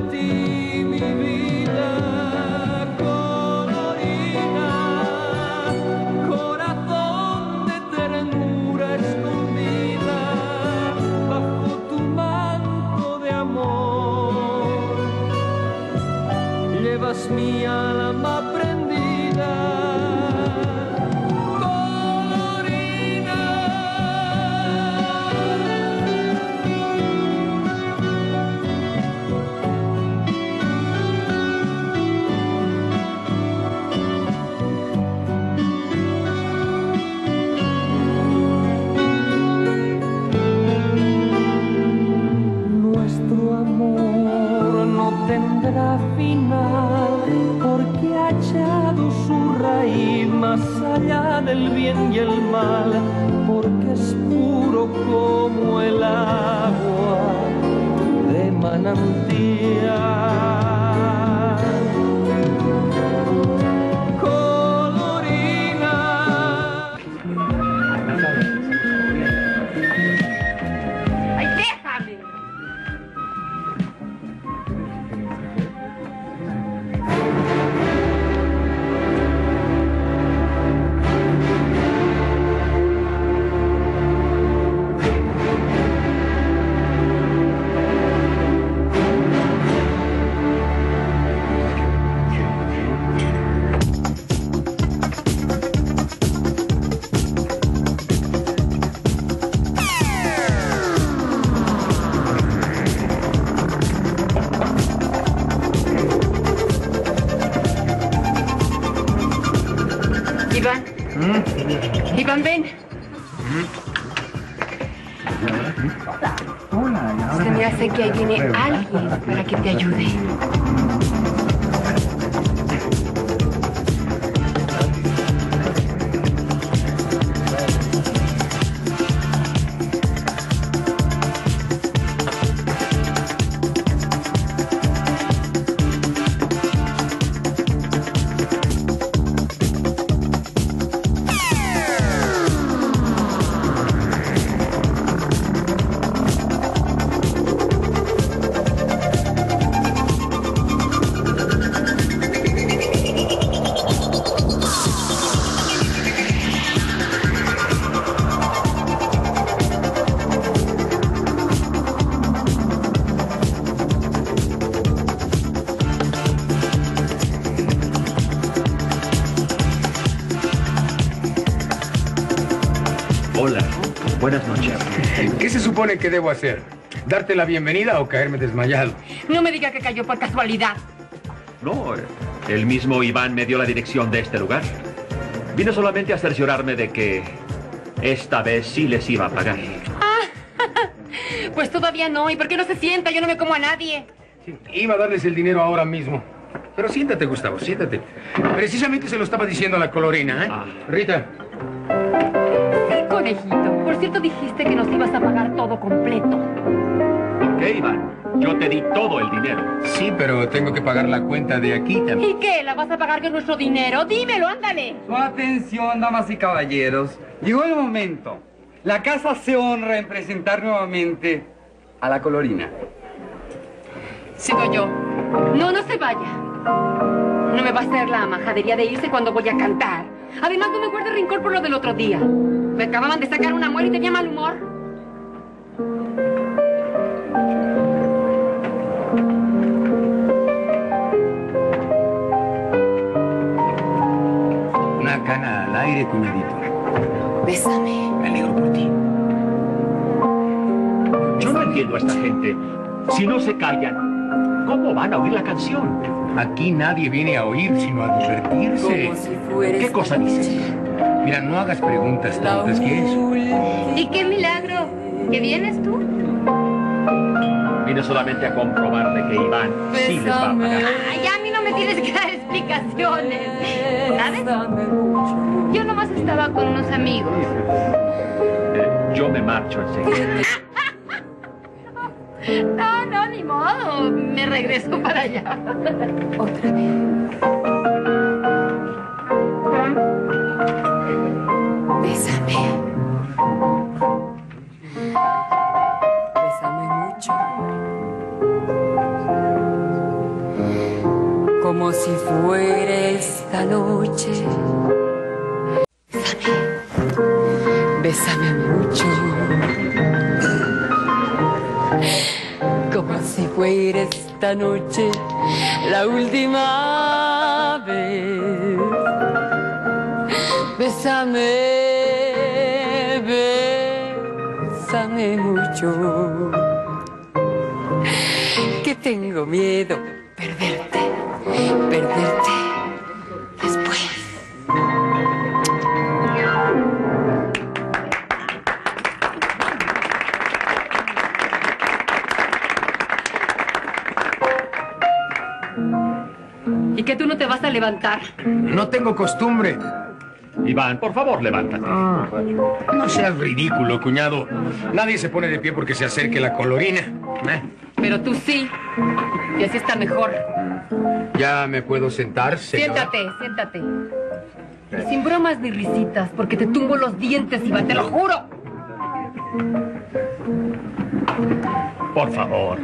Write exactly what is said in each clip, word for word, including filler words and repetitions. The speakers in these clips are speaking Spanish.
de ti, mi vida colorina, corazón de ternura escondida bajo tu manto de amor. Llevas mi alma prendida. Porque ha echado su raíz más allá del bien y el mal, porque es puro como el agua de manantial. Colorina. ¡Ay, déjame! Iván, ¿Mm? Iván, ven. ¿Mm? Se me hace que ahí viene alguien para que te ayude. Hola, buenas noches. ¿Qué se supone que debo hacer? ¿Darte la bienvenida o caerme desmayado? No me diga que cayó por casualidad. No, el mismo Iván me dio la dirección de este lugar. Vino solamente a cerciorarme de que esta vez sí les iba a pagar. Ah, pues todavía no. ¿Y por qué no se sienta? Yo no me como a nadie. Sí, iba a darles el dinero ahora mismo. Pero siéntate, Gustavo, siéntate. Precisamente se lo estaba diciendo a la Colorina, ¿eh? Ah. Rita. Conejito, por cierto, dijiste que nos ibas a pagar todo completo. Ok, Iván, yo te di todo el dinero. Sí, pero tengo que pagar la cuenta de aquí también. ¿Y qué? ¿La vas a pagar con nuestro dinero? Dímelo, ándale. Su atención, damas y caballeros. Llegó el momento. La casa se honra en presentar nuevamente a la Colorina. Sigo yo. No, no se vaya. No me va a hacer la majadería de irse cuando voy a cantar. Además, no me guarde rencor por lo del otro día. Me acababan de sacar una muela y tenía mal humor. Una cana al aire, cuñadito. Bésame. Me alegro por ti. Bésame. Yo no entiendo a esta gente. Si no se callan, ¿cómo van a oír la canción? Aquí nadie viene a oír, sino a divertirse. Como si fueres ¿Qué cosa dices? Mira, no hagas preguntas tantas que eso. ¿Y qué milagro? ¿Que vienes tú? Vine solamente a comprobar de que Iván sí les va a pagar. Ay, a mí no me tienes que dar explicaciones, ¿sabes? Yo nomás estaba con unos amigos. Eh, yo me marcho enseguida. No, no, ni modo. Me regreso para allá. Otra vez. Bésame. Bésame mucho. como si fuera esta noche. Bésame, bésame mucho, como si fuera esta noche la última vez. Bésame, bésame mucho, que tengo miedo perderte, perderte después. ¿Y que tú no te vas a levantar? No tengo costumbre. Iván, por favor, levántate. Ah, no seas ridículo, cuñado. Nadie se pone de pie porque se acerque la Colorina. ¿Eh? Pero tú sí. Y así está mejor. ¿Ya me puedo sentar, señora? Siéntate, siéntate. Y sin bromas ni risitas, porque te tumbo los dientes, Iván, te lo juro. Por favor.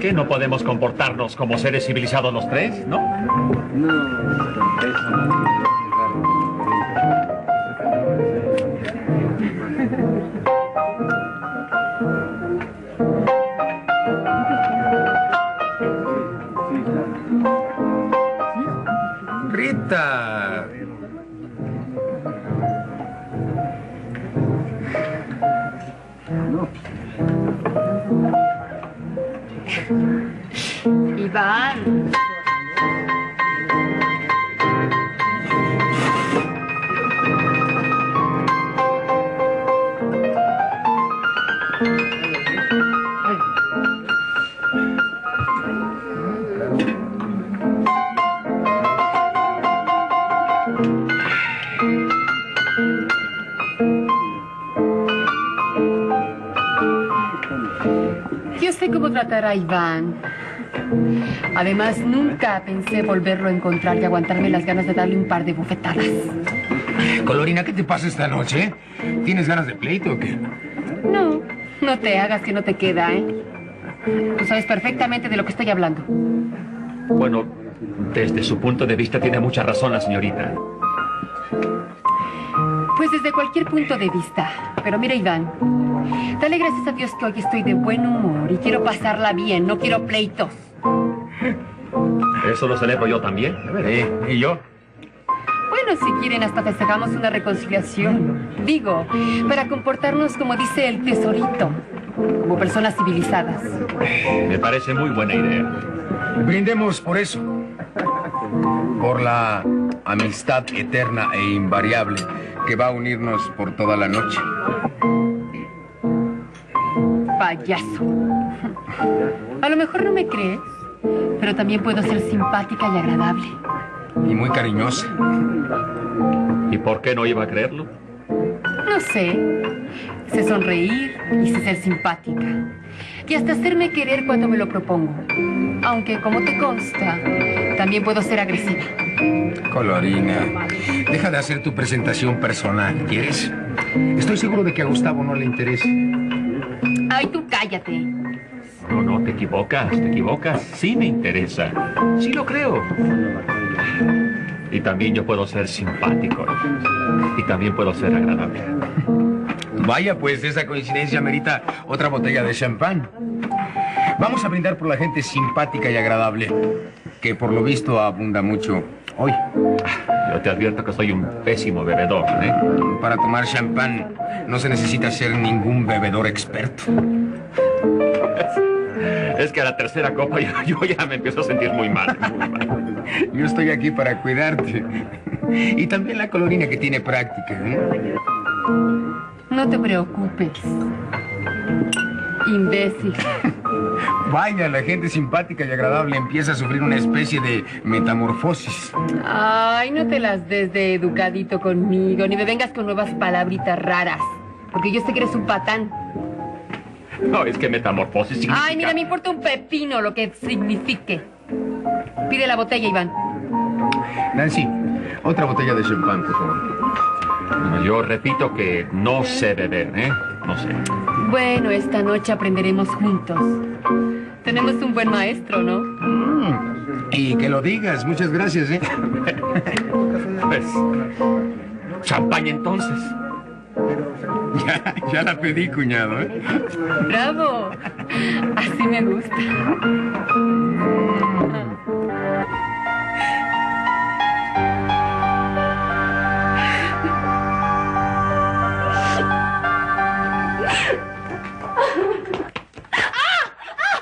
¿Qué? ¿No podemos comportarnos como seres civilizados los tres, no? No. Rita. Iván. Tratar a Iván. Además, nunca pensé volverlo a encontrar y aguantarme las ganas de darle un par de bofetadas. Colorina, ¿qué te pasa esta noche? ¿Tienes ganas de pleito o qué? No, no te hagas que no te queda, ¿eh? Tú sabes perfectamente de lo que estoy hablando. Bueno, desde su punto de vista tiene mucha razón la señorita. Pues desde cualquier punto de vista. Pero mira, Iván, dale gracias a Dios que hoy estoy de buen humor y quiero pasarla bien, no quiero pleitos. Eso lo celebro yo también. Sí, ¿y yo? Bueno, si quieren, hasta festejamos una reconciliación. Digo, para comportarnos como dice el tesorito, como personas civilizadas. Me parece muy buena idea. Brindemos por eso. Por la amistad eterna e invariable que va a unirnos por toda la noche. Payaso. A lo mejor no me crees, pero también puedo ser simpática y agradable. Y muy cariñosa. ¿Y por qué no iba a creerlo? No sé. Sé sonreír y sé ser simpática. Y hasta hacerme querer cuando me lo propongo. Aunque, como te consta, también puedo ser agresiva. Colorina, deja de hacer tu presentación personal, ¿quieres? Estoy seguro de que a Gustavo no le interesa. Ay, tú cállate. No, no, te equivocas, te equivocas. Sí me interesa. Sí lo creo. Y también yo puedo ser simpático. Y también puedo ser agradable. Vaya, pues, esa coincidencia merita otra botella de champán. Vamos a brindar por la gente simpática y agradable, que por lo visto abunda mucho hoy. Yo te advierto que soy un pésimo bebedor, ¿eh? Para tomar champán no se necesita ser ningún bebedor experto. Es que a la tercera copa yo, yo ya me empiezo a sentir muy mal, muy mal. Yo estoy aquí para cuidarte. Y también la Colorina, que tiene práctica, ¿eh? No te preocupes, imbécil. Vaya, la gente simpática y agradable empieza a sufrir una especie de metamorfosis. Ay, no te las des de educadito conmigo, ni me vengas con nuevas palabritas raras, porque yo sé que eres un patán. No, es que metamorfosis significa... Ay, mira, me importa un pepino lo que signifique. Pide la botella, Iván. Nancy, otra botella de champán, por favor. Yo repito que no sé beber, ¿eh? No sé. Bueno, esta noche aprenderemos juntos. Tenemos un buen maestro, ¿no? Mm. Y que lo digas, muchas gracias, ¿eh? Pues, champaña entonces. Ya, ya la pedí, cuñado, ¿eh? ¡Bravo! Así me gusta.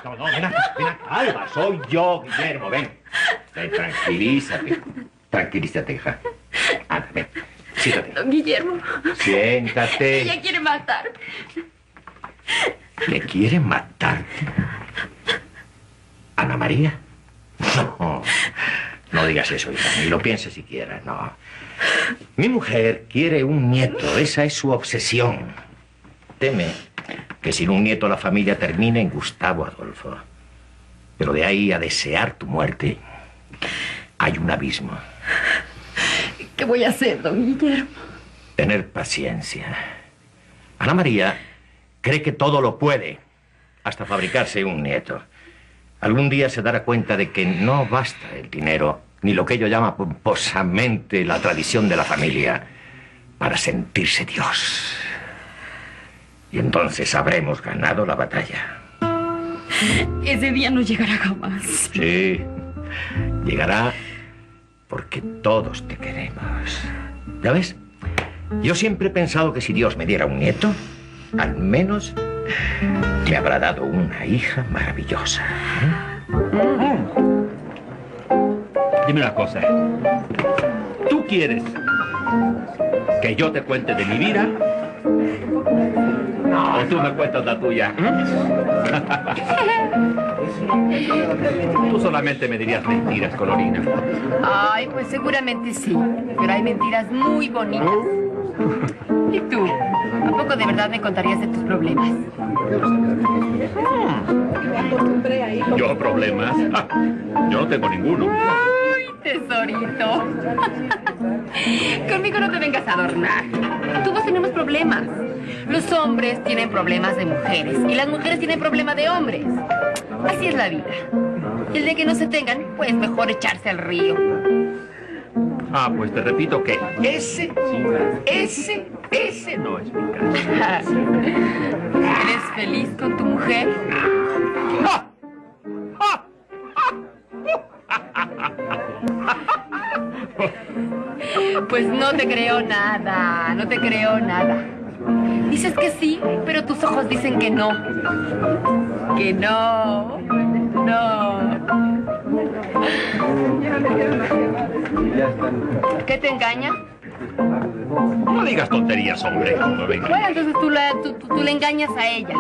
No, no, ven acá, ven acá. Alba, soy yo, Guillermo, ven. Ven, tranquilízate. Tranquilízate, hija. Anda, ven. Siéntate. Don Guillermo. Siéntate. Ella quiere matarme. ¿Le quiere matarte? ¿Ana María? No. No digas eso, hija. Ni lo pienses siquiera, no. Mi mujer quiere un nieto. Esa es su obsesión. Teme que sin un nieto la familia termine en Gustavo Adolfo. Pero de ahí a desear tu muerte, hay un abismo. ¿Qué voy a hacer, don Guillermo? Tener paciencia. Ana María cree que todo lo puede, hasta fabricarse un nieto. Algún día se dará cuenta de que no basta el dinero, ni lo que ello llama pomposamente la tradición de la familia, para sentirse Dios. Y entonces habremos ganado la batalla. Ese día no llegará jamás. Sí, llegará. Porque todos te queremos. ¿Ya ves? Yo siempre he pensado que si Dios me diera un nieto, al menos me habrá dado una hija maravillosa. ¿Eh? Dime una cosa. ¿Tú quieres que yo te cuente de mi vida? No, o tú me cuentas la tuya. ¿Mm? Tú solamente me dirías mentiras, Colorina. Ay, pues seguramente sí. Pero hay mentiras muy bonitas. ¿Y tú? ¿A poco de verdad me contarías de tus problemas? ¿Yo problemas? Ah, yo no tengo ninguno. Ay, tesorito. Conmigo no te vengas a adornar. Tú vas a tener problemas. Los hombres tienen problemas de mujeres y las mujeres tienen problemas de hombres. Así es la vida. El de que no se tengan, pues mejor echarse al río. Ah, pues te repito que ese, ese, ese no es mi caso. ¿Eres feliz con tu mujer? ¡Ah! ¡Ah! Pues no te creo nada, no te creo nada. Dices que sí, pero tus ojos dicen que no. Que no, no. ¿Qué te engaña? No digas tonterías, hombre. No venga. Bueno, entonces tú la, tú, tú, tú la engañas a ella.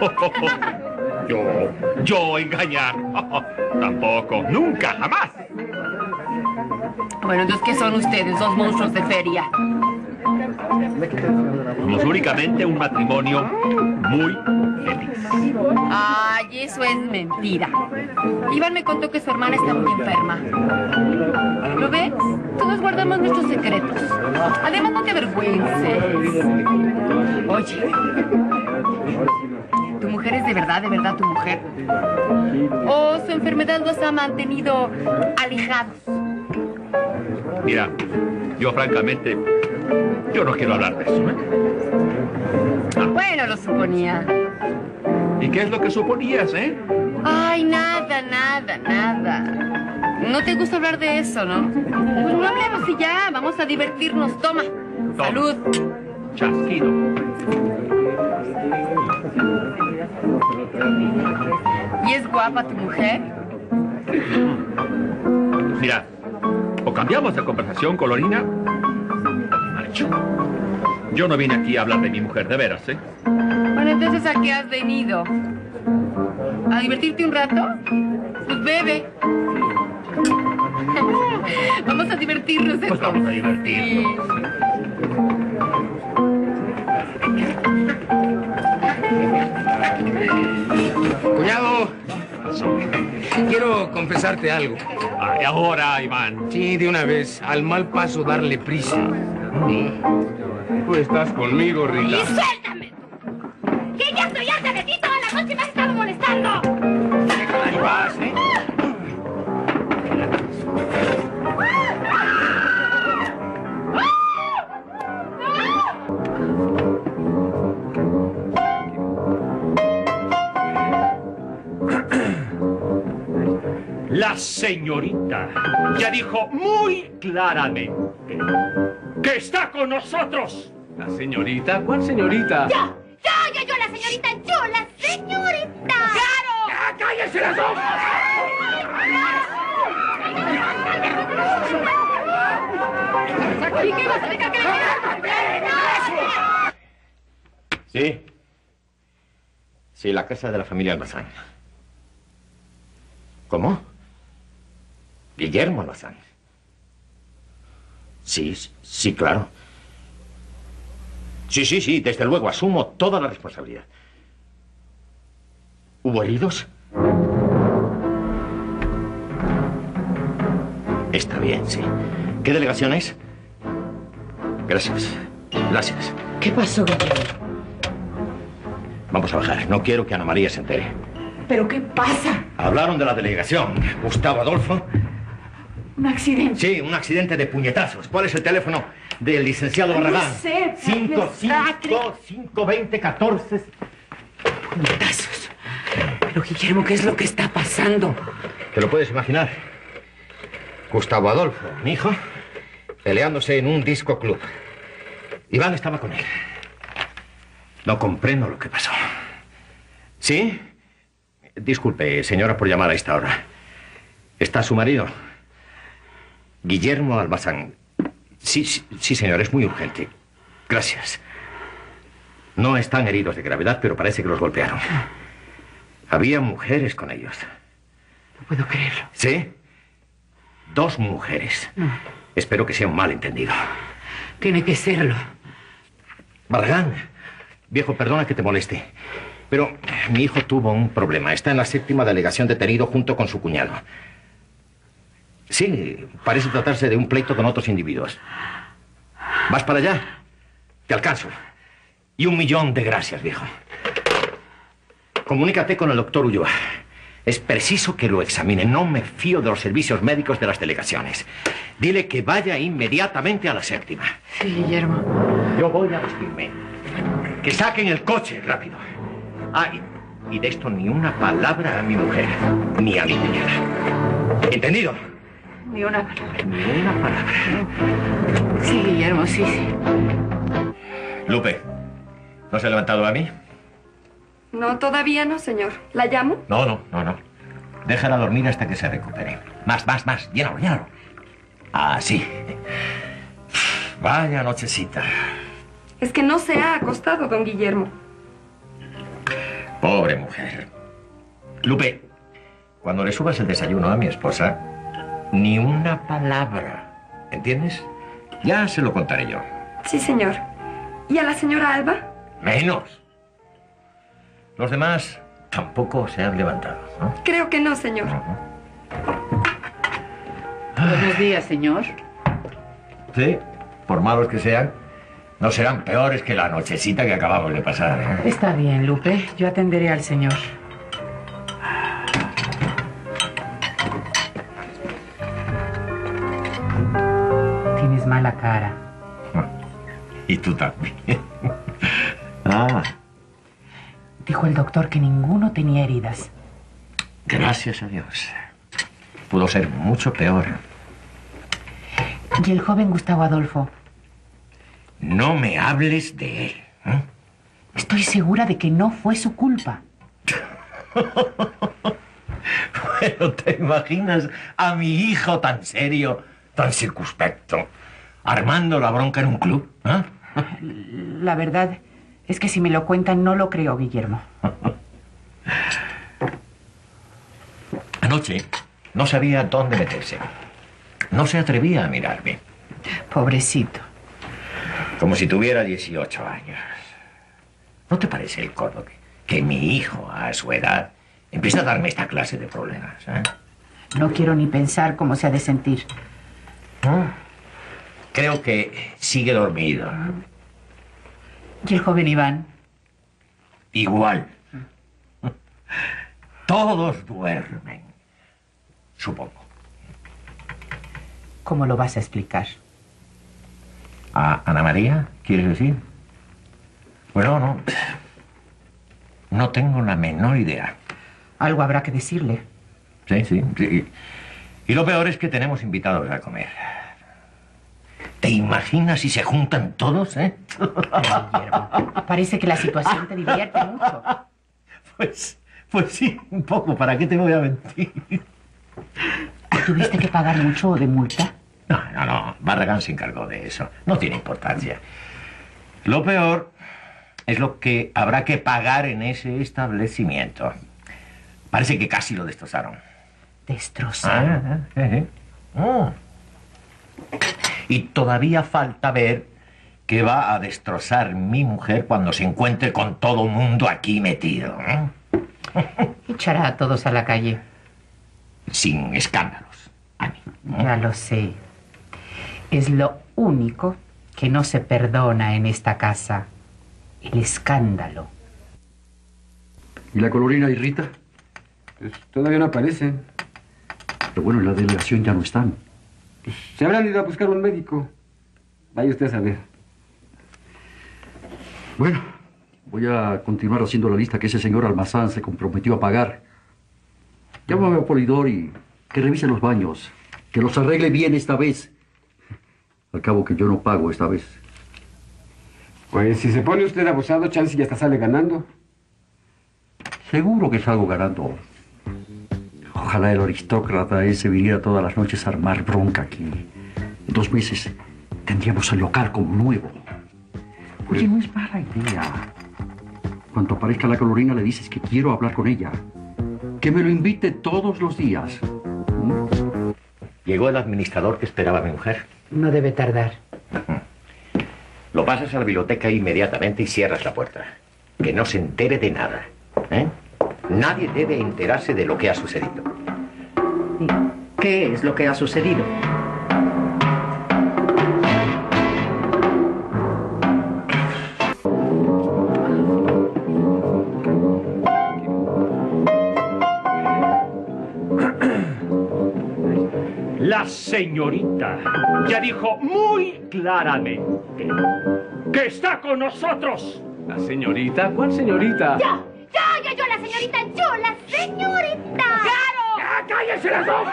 Oh, oh, oh. Yo, yo engañar. Oh, oh. Tampoco, nunca, jamás. Bueno, entonces, ¿qué son ustedes, dos monstruos de feria? Somos únicamente un matrimonio muy feliz. Ay, eso es mentira. Iván me contó que su hermana está muy enferma. ¿Lo ves? Todos guardamos nuestros secretos. Además, no te avergüences. Oye, ¿tu mujer es de verdad, de verdad tu mujer? ¿O su enfermedad los ha mantenido alejados? Mira, yo francamente, yo no quiero hablar de eso, ¿eh? Ah. Bueno, lo suponía. ¿Y qué es lo que suponías, eh? Ay, nada, nada, nada. No te gusta hablar de eso, ¿no? Pues no hablemos y ya, vamos a divertirnos. Toma. Toma. Salud. Chasquido. ¿Y es guapa tu mujer? Mira, o cambiamos de conversación, Colorina. Yo no vine aquí a hablar de mi mujer, de veras, ¿eh? Bueno, entonces, ¿a qué has venido? ¿A divertirte un rato? Pues bebe. Vamos a divertirnos. Pues vamos a divertirnos. Sí. Cuñado, quiero confesarte algo. Ay, ahora, Iván. Sí, de una vez. Al mal paso, darle prisa. Tú estás conmigo, Rita. ¡Y suéltame! ¡Que ya estoy harta de ti! Toda la noche me has estado molestando. ¿Qué vas, eh? La señorita ya dijo muy claramente que está con nosotros. ¿La señorita? ¿Cuál señorita? ¡Yo! ¡Yo, yo, yo, la señorita! ¡Yo, la señorita! ¡Claro! ¡Ya, cállense las dos! Sí. Sí, la casa de la familia Almazán. ¿Cómo? Guillermo Lozano. Sí, sí, claro. Sí, sí, sí, desde luego, asumo toda la responsabilidad. ¿Hubo heridos? Está bien, sí. ¿Qué delegación es? Gracias, gracias. ¿Qué pasó? Vamos a bajar, no quiero que Ana María se entere. ¿Pero qué pasa? Hablaron de la delegación. Gustavo Adolfo. ¿Un accidente? Sí, un accidente de puñetazos. ¿Cuál es el teléfono del licenciado Barragán? No sé. cinco cinco cinco veinte catorce. Puñetazos. Pero Guillermo, ¿qué es lo que está pasando? ¿Te lo puedes imaginar? Gustavo Adolfo, mi hijo, peleándose en un disco club. Iván estaba con él. No comprendo lo que pasó. ¿Sí? Disculpe, señora, por llamar a esta hora. ¿Está su marido? Guillermo Almazán. Sí, sí, sí, señor, es muy urgente. Gracias. No están heridos de gravedad, pero parece que los golpearon. Había mujeres con ellos. No puedo creerlo. ¿Sí? Dos mujeres. No. Espero que sea un malentendido. Tiene que serlo. Barragán, viejo, perdona que te moleste. Pero mi hijo tuvo un problema. Está en la séptima delegación detenido junto con su cuñado. Sí, parece tratarse de un pleito con otros individuos. ¿Vas para allá? Te alcanzo. Y un millón de gracias, viejo. Comunícate con el doctor Ulloa. Es preciso que lo examine. No me fío de los servicios médicos de las delegaciones. Dile que vaya inmediatamente a la séptima. Sí, Guillermo. Yo voy a vestirme. Que saquen el coche, rápido. Ah, y, y de esto ni una palabra a mi mujer, ni a mi cuñada. ¿Entendido? Ni una palabra. Ni una palabra. Sí, Guillermo, sí, sí. Lupe, ¿no se ha levantado a mí? No, todavía no, señor. ¿La llamo? No, no, no, no. Déjala dormir hasta que se recupere. Más, más, más. Llénalo, llénalo. Así. Vaya nochecita. Es que no se ha acostado, don Guillermo. Pobre mujer. Lupe, cuando le subas el desayuno a mi esposa, ni una palabra. ¿Entiendes? Ya se lo contaré yo. Sí, señor. ¿Y a la señora Alba? Menos. Los demás tampoco se han levantado, ¿no? Creo que no, señor. Uh-huh. Buenos días, señor. Sí, por malos que sean. No serán peores que la nochecita que acabamos de pasar, ¿eh? Está bien, Lupe. Yo atenderé al señor. Tienes mala cara. Y tú también. Ah. Dijo el doctor que ninguno tenía heridas. Gracias a Dios. Pudo ser mucho peor. ¿Y el joven Gustavo Adolfo? No me hables de él. ¿Eh? Estoy segura de que no fue su culpa. Bueno, ¿te imaginas a mi hijo tan serio, tan circunspecto, armando la bronca en un club? ¿Eh? La verdad es que si me lo cuentan no lo creo, Guillermo. Anoche no sabía dónde meterse. No se atrevía a mirarme. Pobrecito. Como si tuviera dieciocho años. ¿No te parece el codo que, que mi hijo, a su edad, empieza a darme esta clase de problemas? ¿Eh? No quiero ni pensar cómo se ha de sentir. Ah, creo que sigue dormido. ¿Y el joven Iván? Igual. Todos duermen, supongo. ¿Cómo lo vas a explicar? ¿A Ana María, quieres decir? Bueno, no. No tengo la menor idea. Algo habrá que decirle. Sí, sí, sí. Y lo peor es que tenemos invitados a comer. ¿Te imaginas si se juntan todos, eh? Parece que la situación te divierte mucho. Pues, pues sí, un poco. ¿Para qué te voy a mentir? ¿Tuviste que pagar mucho de multa? No, no, no. Barragán se encargó de eso. No tiene importancia. Lo peor es lo que habrá que pagar en ese establecimiento. Parece que casi lo destrozaron. ¿Destrozaron? Ah, eh, eh. Oh. Y todavía falta ver qué va a destrozar mi mujer cuando se encuentre con todo el mundo aquí metido. ¿Eh? Echará a todos a la calle. Sin escándalos, Ani. ¿Eh? Ya lo sé. Es lo único que no se perdona en esta casa. El escándalo. ¿Y la Colorina y Rita? Pues todavía no aparecen. Pero bueno, en la delegación ya no están. Pues se habrán ido a buscar un médico. Vaya usted a saber. Bueno, voy a continuar haciendo la lista que ese señor Almazán se comprometió a pagar. Llámame a Polidor y que revise los baños. Que los arregle bien esta vez. Al cabo que yo no pago esta vez. Pues si se pone usted abusado, chance ya hasta sale ganando. Seguro que salgo ganando. Ojalá el aristócrata ese viniera todas las noches a armar bronca aquí. En dos meses tendríamos el local como nuevo. Oye, no es mala idea. Cuando aparezca la Colorina le dices que quiero hablar con ella. Que me lo invite todos los días. ¿Mm? Llegó el administrador que esperaba a mi mujer. No debe tardar. Lo pasas a la biblioteca inmediatamente y cierras la puerta. Que no se entere de nada. ¿Eh? Nadie debe enterarse de lo que ha sucedido. ¿Qué es lo que ha sucedido? La señorita ya dijo muy claramente que está con nosotros. ¿La señorita? ¿Cuál señorita? ¡Ya! ¡Yo, yo, yo, la señorita! ¡Yo, la señorita! ¡Claro! ¡Ya, cállense las dos!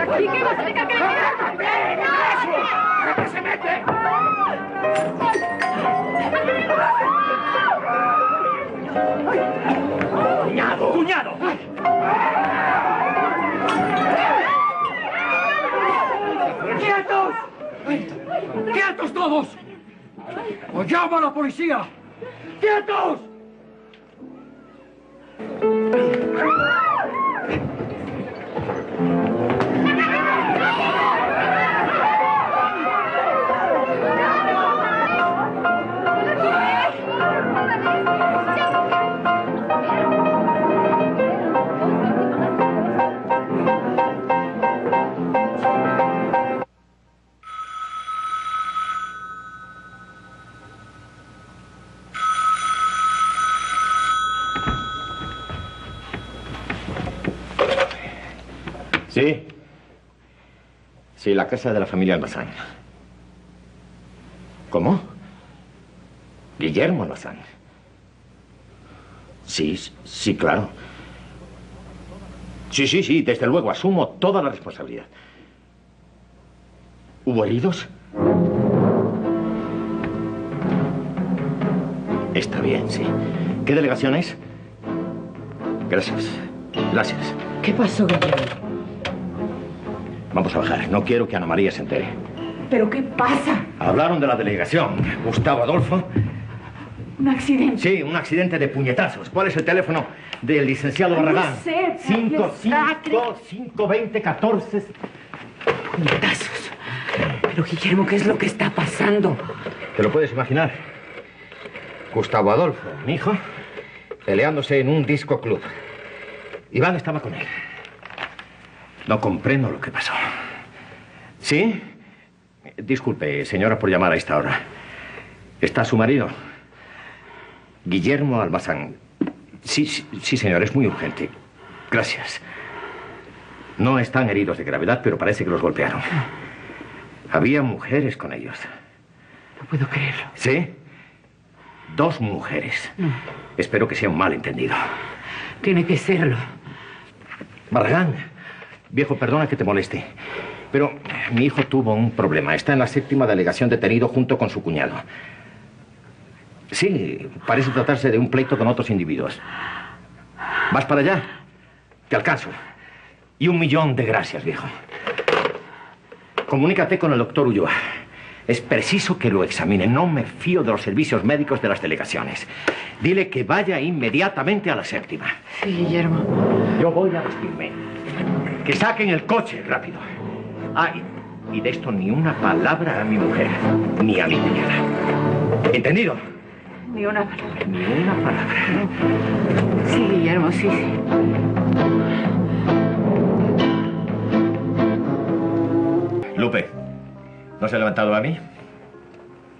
¡Aquí que no se tenga que ver! ¡No! ¡No se mete! ¡Cuñado! ¡Cuñado! ¡Quietos! ¡Quietos todos! ¡O llamo a la policía! ¡Quietos! Sí. Sí, la casa de la familia Almazán. ¿Cómo? Guillermo Lozano. Sí, sí, claro. Sí, sí, sí, desde luego, asumo toda la responsabilidad. ¿Hubo heridos? Está bien, sí. ¿Qué delegación es? Gracias, gracias. ¿Qué pasó, Guillermo? Vamos a bajar. No quiero que Ana María se entere. ¿Pero qué pasa? Hablaron de la delegación. Gustavo Adolfo. ¿Un accidente? Sí, un accidente de puñetazos. ¿Cuál es el teléfono del licenciado Barragán? No sé. cinco cinco cinco veinte catorce. Puñetazos. Pero, Guillermo, ¿qué es lo que está pasando? ¿Te lo puedes imaginar? Gustavo Adolfo, mi hijo, peleándose en un disco club. Iván estaba con él. No comprendo lo que pasó. ¿Sí? Disculpe, señora, por llamar a esta hora. ¿Está su marido? Guillermo Almazán. Sí, sí, sí, señor, es muy urgente. Gracias. No están heridos de gravedad, pero parece que los golpearon. Había mujeres con ellos. No puedo creerlo. ¿Sí? Dos mujeres. No. Espero que sea un malentendido. Tiene que serlo. Barragán, viejo, perdona que te moleste, pero mi hijo tuvo un problema. Está en la séptima delegación detenido junto con su cuñado. Sí, parece tratarse de un pleito con otros individuos. ¿Vas para allá? Te alcanzo. Y un millón de gracias, viejo. Comunícate con el doctor Ulloa. Es preciso que lo examine. No me fío de los servicios médicos de las delegaciones. Dile que vaya inmediatamente a la séptima. Sí, Guillermo. Yo voy a vestirme. Que saquen el coche, rápido. Ah, y, y de esto ni una palabra a mi mujer, ni a mi cuñada. ¿Entendido? Ni una palabra. Ni una palabra. Sí, Guillermo, sí, sí. Lupe. ¿No se ha levantado a mí?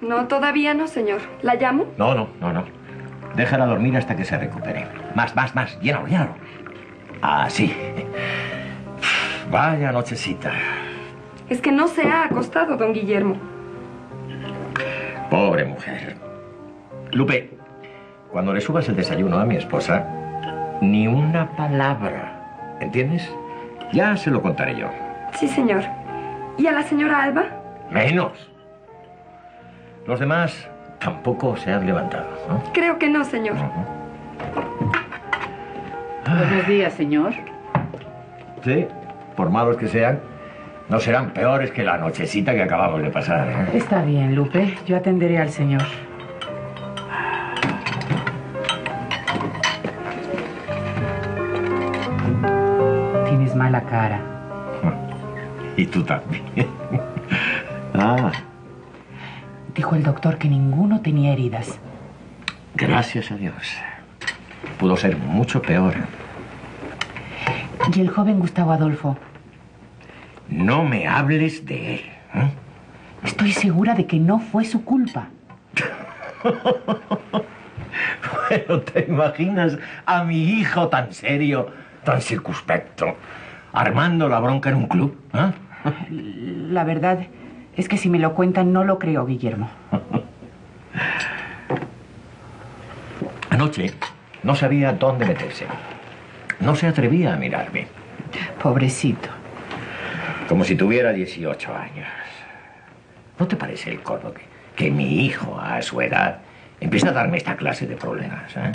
No, todavía no, señor. ¿La llamo? No, no, no, no. Déjala dormir hasta que se recupere. Más, más, más. Llénalo, llénalo. Así. Vaya nochecita. Es que no se ha acostado, don Guillermo. Pobre mujer. Lupe, cuando le subas el desayuno a mi esposa, ni una palabra. ¿Entiendes? Ya se lo contaré yo. Sí, señor. ¿Y a la señora Alba? Menos. Los demás tampoco se han levantado, ¿no? Creo que no, señor. Uh-huh. Buenos días, señor. Sí, por malos que sean, no serán peores que la nochecita que acabamos de pasar, ¿eh? Está bien, Lupe. Yo atenderé al señor. Tienes mala cara. Y tú también. Ah. Dijo el doctor que ninguno tenía heridas. Gracias a Dios. Pudo ser mucho peor. ¿Y el joven Gustavo Adolfo? No me hables de él, ¿eh? Estoy segura de que no fue su culpa. Bueno, ¿te imaginas a mi hijo tan serio, tan circunspecto, armando la bronca en un club, ¿eh? La verdad... es que si me lo cuentan, no lo creo, Guillermo. Anoche no sabía dónde meterse. No se atrevía a mirarme. Pobrecito. Como si tuviera dieciocho años. ¿No te parece el codo que, que mi hijo, a su edad, empieza a darme esta clase de problemas, ¿eh?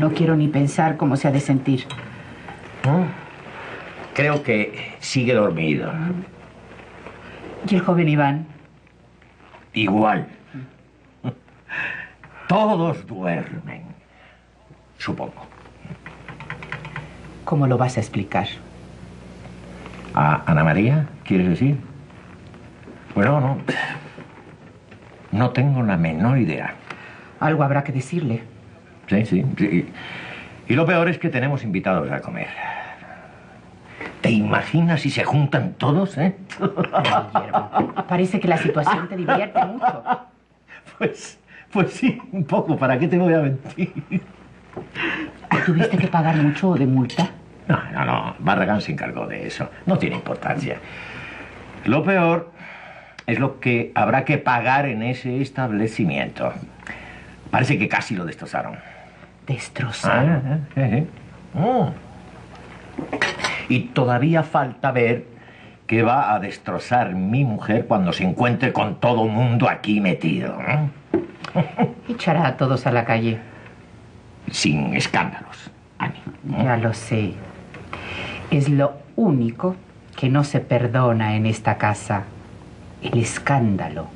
No quiero ni pensar cómo se ha de sentir. ¿No? Creo que sigue dormido. Mm. ¿Y el joven Iván? Igual. Todos duermen, supongo. ¿Cómo lo vas a explicar? ¿A Ana María, quieres decir? Bueno, no. No tengo la menor idea. Algo habrá que decirle. Sí, sí, sí. Y lo peor es que tenemos invitados a comer. ¿Te imaginas si se juntan todos, eh? Guillermo, parece que la situación te divierte mucho. Pues, pues sí, un poco. ¿Para qué te voy a mentir? ¿Tuviste que pagar mucho de multa? No, no, no. Barragán se encargó de eso. No tiene importancia. Lo peor es lo que habrá que pagar en ese establecimiento. Parece que casi lo destrozaron. ¿Destrozaron? Ah, eh, eh. Oh. Y todavía falta ver qué va a destrozar mi mujer cuando se encuentre con todo mundo aquí metido, ¿eh? Echará a todos a la calle. Sin escándalos, Ani, ¿eh? Ya lo sé. Es lo único que no se perdona en esta casa. El escándalo.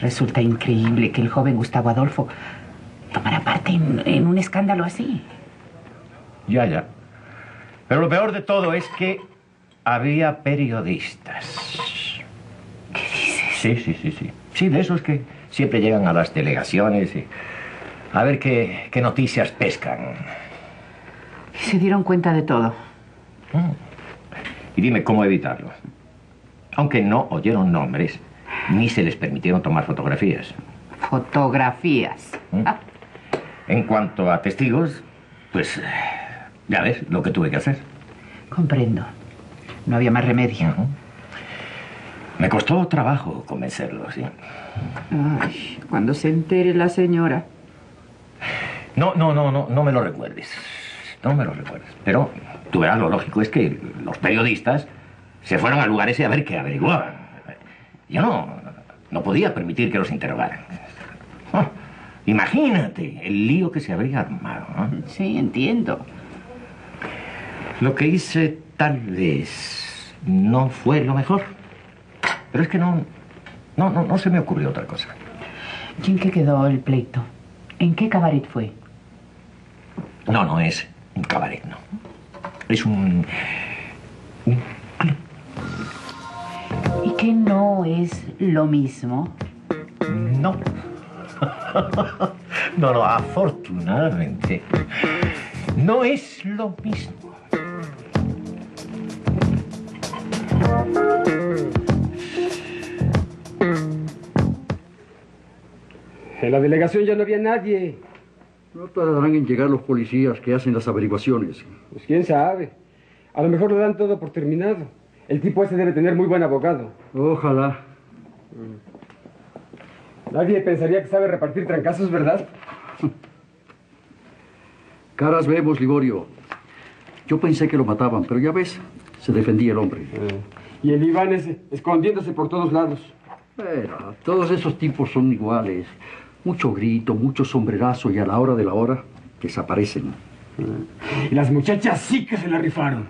Resulta increíble que el joven Gustavo Adolfo tomara parte en, en un escándalo así. Ya, ya. Pero lo peor de todo es que había periodistas. ¿Qué dices? Sí, sí, sí, sí. Sí, de esos que siempre llegan a las delegaciones y a ver qué, qué noticias pescan. Y se dieron cuenta de todo. Mm. Y dime cómo evitarlo. Aunque no oyeron nombres, ni se les permitieron tomar fotografías. Fotografías. Mm. Ah. En cuanto a testigos, pues... ya ves lo que tuve que hacer. Comprendo. No había más remedio. Uh-huh. Me costó trabajo convencerlo, ¿sí? Ay, cuando se entere la señora. No, no, no, no, no me lo recuerdes. No me lo recuerdes. Pero tú verás, lo lógico es que los periodistas se fueron a lugares y a ver qué averiguaban. Yo no, no podía permitir que los interrogaran. Oh, imagínate el lío que se habría armado, ¿no? Sí, entiendo. Lo que hice tal vez no fue lo mejor. Pero es que no, no, no, no se me ocurrió otra cosa. ¿Y en qué quedó el pleito? ¿En qué cabaret fue? No, no es un cabaret, no. Es un... un club. ¿Y qué no es lo mismo? No. No, no, afortunadamente. No es lo mismo. En la delegación ya no había nadie. No tardarán en llegar los policías que hacen las averiguaciones. Pues quién sabe. A lo mejor lo dan todo por terminado. El tipo ese debe tener muy buen abogado. Ojalá. Nadie pensaría que sabe repartir trancazos, ¿verdad? Caras vemos, Liborio. Yo pensé que lo mataban, pero ya ves, se defendía el hombre. Eh. Y el Iván ese, escondiéndose por todos lados. Bueno, todos esos tipos son iguales. Mucho grito, mucho sombrerazo y a la hora de la hora desaparecen. Y las muchachas sí que se la rifaron.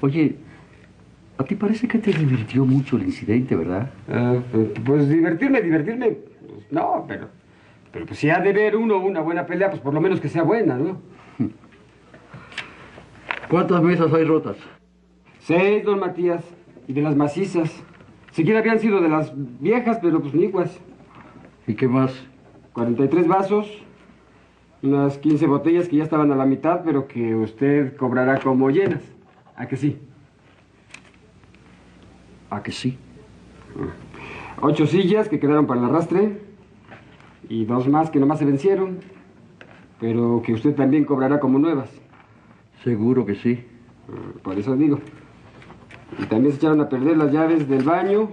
Oye, a ti parece que te divirtió mucho el incidente, ¿verdad? Ah, pues, pues divertirme, divertirme. Pues, no, pero... Pero pues si ha de ver uno una buena pelea, pues por lo menos que sea buena, ¿no? ¿Cuántas mesas hay rotas? Seis, don Matías. Y de las macizas. Siquiera habían sido de las viejas, pero pues niguas. ¿Y qué más? cuarenta y tres vasos, unas quince botellas que ya estaban a la mitad, pero que usted cobrará como llenas. ¿A que sí? ¿A que sí? Ocho sillas que quedaron para el arrastre y dos más que nomás se vencieron, pero que usted también cobrará como nuevas. Seguro que sí. Por eso digo. Y también se echaron a perder las llaves del baño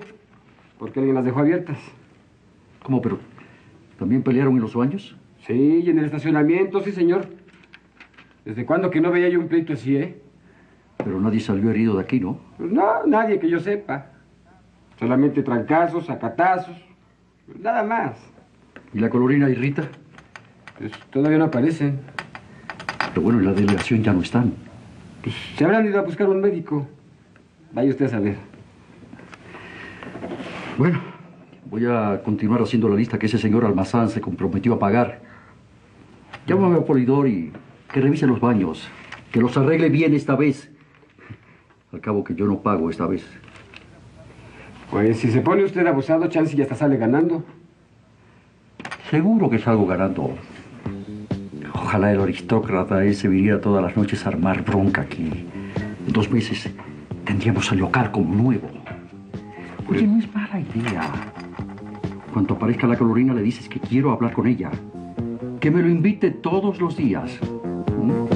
porque alguien las dejó abiertas. ¿Cómo, pero también pelearon en los baños? Sí, y en el estacionamiento, sí, señor. ¿Desde cuándo que no veía yo un pleito así, eh? Pero nadie salió herido de aquí, ¿no? Pues no, nadie que yo sepa. Solamente trancazos, sacatazos, nada más. ¿Y la Colorina y Rita? Pues todavía no aparecen. Pero bueno, en la delegación ya no están. Pues se habrán ido a buscar un médico. Vaya usted a saber. Bueno, voy a continuar haciendo la lista que ese señor Almazán se comprometió a pagar. Llámame a Polidor y que revise los baños. Que los arregle bien esta vez. Al cabo que yo no pago esta vez. Pues si se pone usted abusado, chance ya hasta sale ganando. Seguro que salgo ganando. Ojalá el aristócrata ese viniera todas las noches a armar bronca aquí. En dos meses... tendríamos el local como nuevo. Oye, no es mala idea. Cuando aparezca la Colorina le dices que quiero hablar con ella. Que me lo invite todos los días. ¿Mm?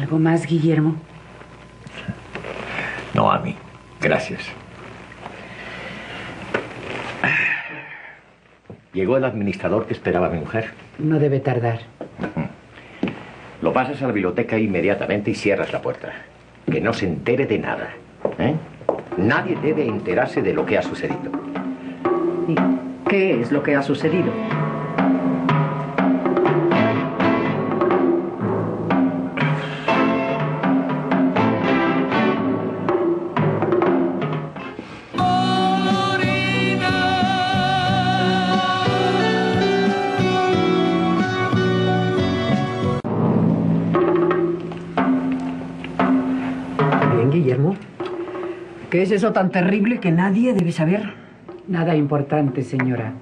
¿Algo más, Guillermo? No, a mí. Gracias. Llegó el administrador que esperaba a mi mujer. No debe tardar. Lo pasas a la biblioteca inmediatamente y cierras la puerta. Que no se entere de nada. ¿Eh? Nadie debe enterarse de lo que ha sucedido. ¿Y qué es lo que ha sucedido? ¿Qué es eso tan terrible que nadie debe saber? Nada importante, señora.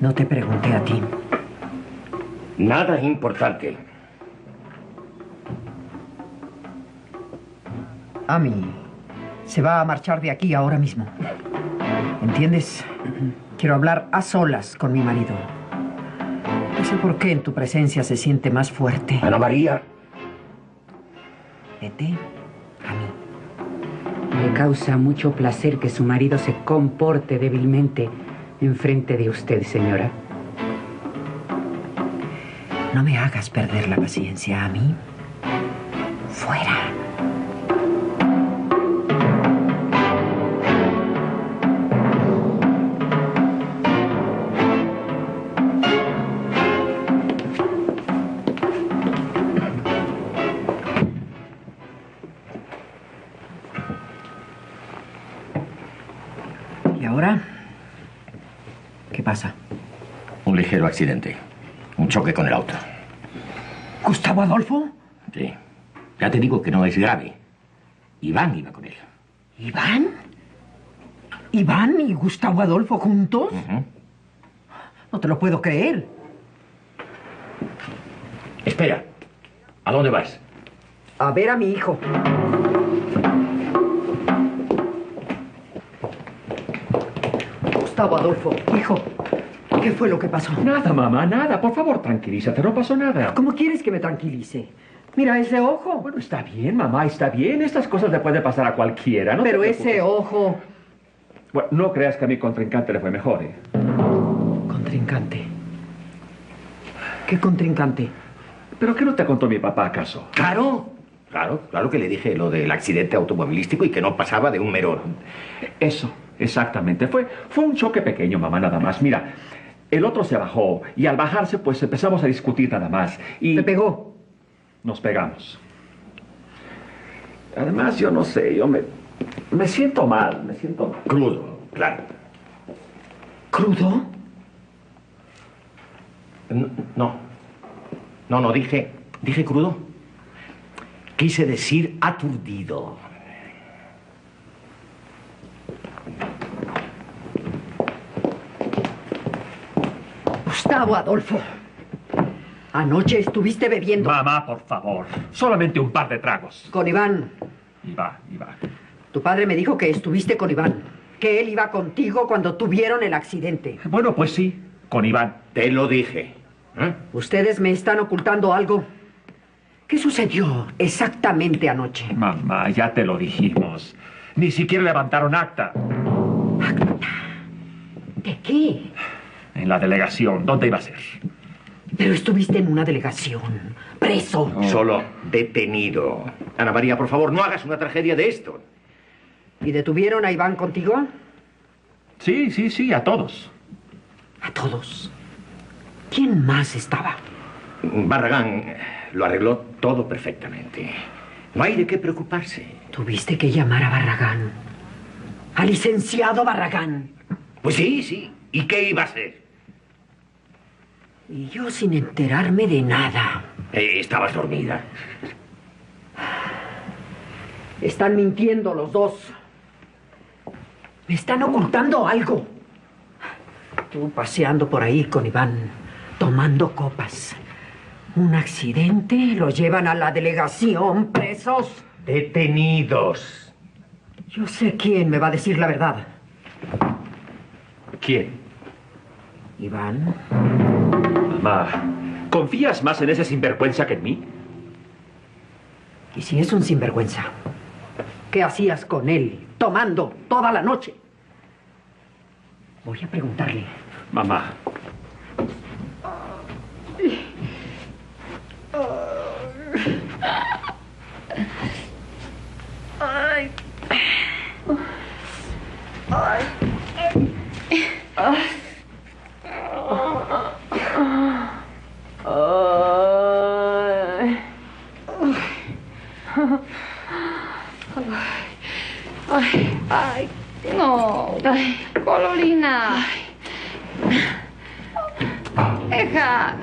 No te pregunté a ti. Nada importante. Ami, se va a marchar de aquí ahora mismo. ¿Entiendes? Quiero hablar a solas con mi marido. No sé por qué en tu presencia se siente más fuerte. Ana María. Vete a mí. Me causa mucho placer que su marido se comporte débilmente enfrente de usted, señora. No me hagas perder la paciencia a mí. Fuera. Un ligero accidente. Un choque con el auto. ¿Gustavo Adolfo? Sí. Ya te digo que no es grave. Iván iba con él. ¿Iván? ¿Iván y Gustavo Adolfo juntos? Uh-huh. No te lo puedo creer. Espera. ¿A dónde vas? A ver a mi hijo. Gustavo Adolfo, hijo. ¿Qué fue lo que pasó? Nada, mamá, nada. Por favor, tranquilízate. No pasó nada. ¿Cómo quieres que me tranquilice? Mira, ese ojo. Bueno, está bien, mamá, está bien. Estas cosas le pueden pasar a cualquiera, ¿no? Pero ese ojo... Bueno, no creas que a mi contrincante le fue mejor, ¿eh? ¿Contrincante? ¿Qué contrincante? ¿Pero qué no te contó mi papá, acaso? ¡Claro! Claro, claro que le dije lo del accidente automovilístico y que no pasaba de un mero... Eso, exactamente. Fue, fue un choque pequeño, mamá, nada más. Mira... El otro se bajó, y al bajarse, pues, empezamos a discutir nada más, y... ¿Te pegó? Nos pegamos. Además, yo no sé, yo me... Me siento mal, me siento mal. Crudo, claro. ¿Crudo? No, no, no, no dije... Dije crudo. Quise decir aturdido. Gustavo Adolfo, anoche estuviste bebiendo. Mamá, por favor, solamente un par de tragos. Con Iván. Iván, Iván. Tu padre me dijo que estuviste con Iván, que él iba contigo cuando tuvieron el accidente. Bueno, pues sí, con Iván. Te lo dije. ¿Eh? Ustedes me están ocultando algo. ¿Qué sucedió exactamente anoche? Mamá, ya te lo dijimos. Ni siquiera levantaron acta. ¿Acta? ¿De qué? En la delegación. ¿Dónde iba a ser? Pero estuviste en una delegación. Preso. No. Solo detenido. Ana María, por favor, no hagas una tragedia de esto. ¿Y detuvieron a Iván contigo? Sí, sí, sí, a todos. ¿A todos? ¿Quién más estaba? Barragán lo arregló todo perfectamente. No hay de qué preocuparse. Tuviste que llamar a Barragán. Al licenciado Barragán. Pues sí, sí. ¿Y qué iba a hacer? Y yo sin enterarme de nada. Eh, estabas dormida. Están mintiendo los dos. Me están ocultando algo. Tú paseando por ahí con Iván, tomando copas. Un accidente, lo llevan a la delegación, presos. Detenidos. Yo sé quién me va a decir la verdad. ¿Quién? Iván. Mamá, ¿confías más en ese sinvergüenza que en mí? ¿Y si es un sinvergüenza? ¿Qué hacías con él, tomando toda la noche? Voy a preguntarle. Mamá. Ay. Ay. Ay, ay, no, ay, Colorina, hija,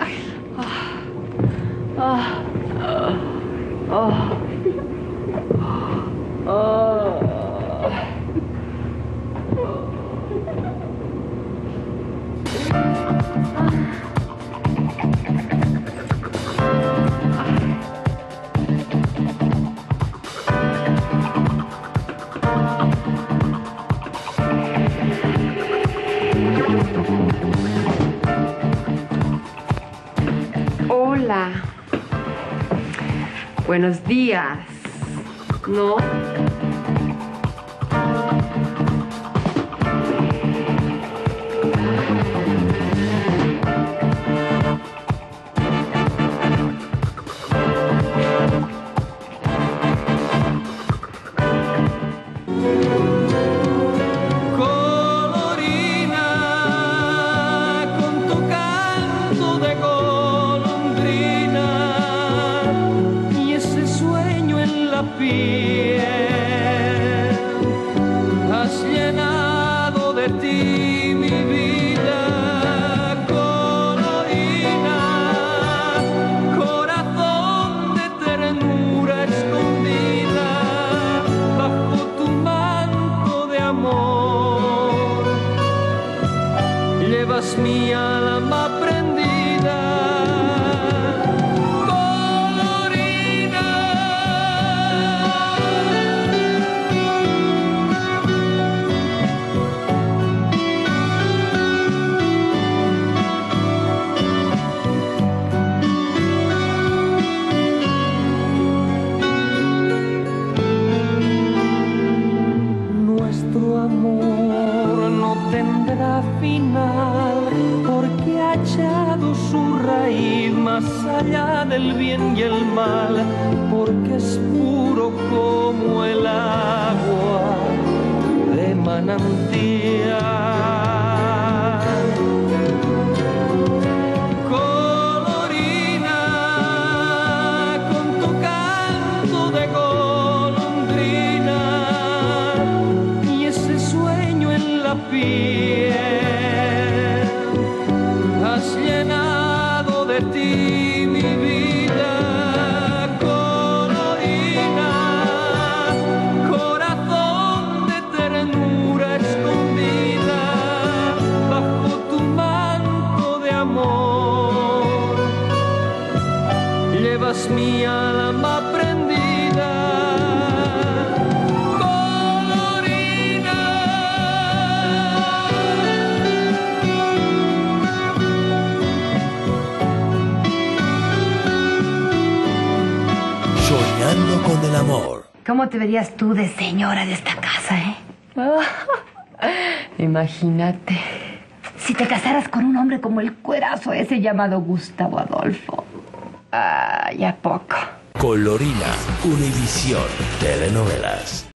Buenos días. No. ¿Te verías tú de señora de esta casa, eh? Oh, imagínate. Si te casaras con un hombre como el cuerazo ese llamado Gustavo Adolfo. Ah, ya poco. Colorina, Univisión, telenovelas.